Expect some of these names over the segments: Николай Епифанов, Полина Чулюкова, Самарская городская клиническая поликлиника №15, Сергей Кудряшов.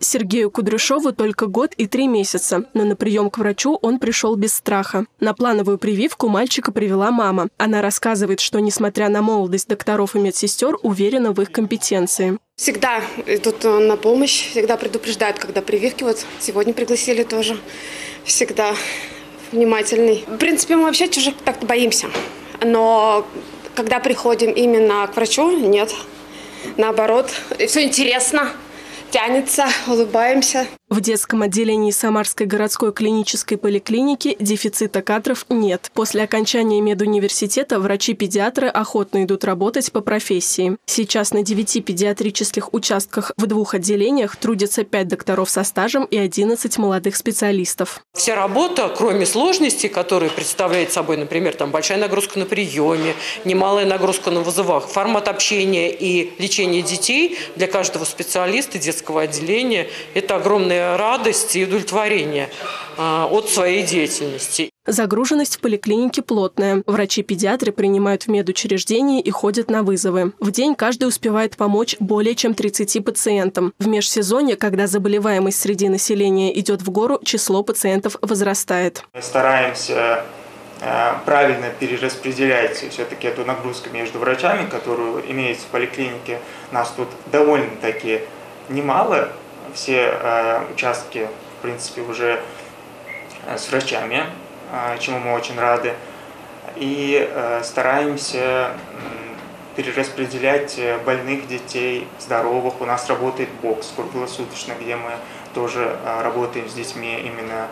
Сергею Кудряшову только 1 год и 3 месяца, но на прием к врачу он пришел без страха. На плановую прививку мальчика привела мама. Она рассказывает, что, несмотря на молодость докторов и медсестер, уверена в их компетенции. Всегда идут на помощь, всегда предупреждают, когда прививки. Вот сегодня пригласили тоже. Всегда внимательный. В принципе, мы вообще чужих так-то боимся. Но когда приходим именно к врачу, нет. Наоборот, все интересно. Тянется, улыбаемся. В детском отделении Самарской городской клинической поликлиники дефицита кадров нет. После окончания медуниверситета врачи-педиатры охотно идут работать по профессии. Сейчас на 9 педиатрических участках в 2 отделениях трудятся 5 докторов со стажем и 11 молодых специалистов. Вся работа, кроме сложностей, которые представляет собой, например, там большая нагрузка на приеме, немалая нагрузка на вызовах, формат общения и лечения детей для каждого специалиста, детского отделения, это огромная радость и удовлетворение от своей деятельности. Загруженность в поликлинике плотная. Врачи-педиатры принимают в медучреждении и ходят на вызовы. В день каждый успевает помочь более чем 30 пациентам. В межсезонье, когда заболеваемость среди населения идет в гору, число пациентов возрастает. Мы стараемся правильно перераспределять все-таки эту нагрузку между врачами, которую имеется в поликлинике. Нас тут довольно-таки немало, все участки, в принципе, уже с врачами, чему мы очень рады. И стараемся перераспределять больных детей, здоровых. У нас работает бокс круглосуточно, где мы тоже работаем с детьми именно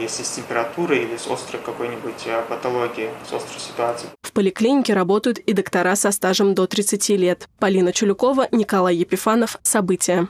если с температурой или с острой какой-нибудь патологией, с острой ситуацией. В поликлинике работают и доктора со стажем до 30 лет. Полина Чулюкова, Николай Епифанов. События.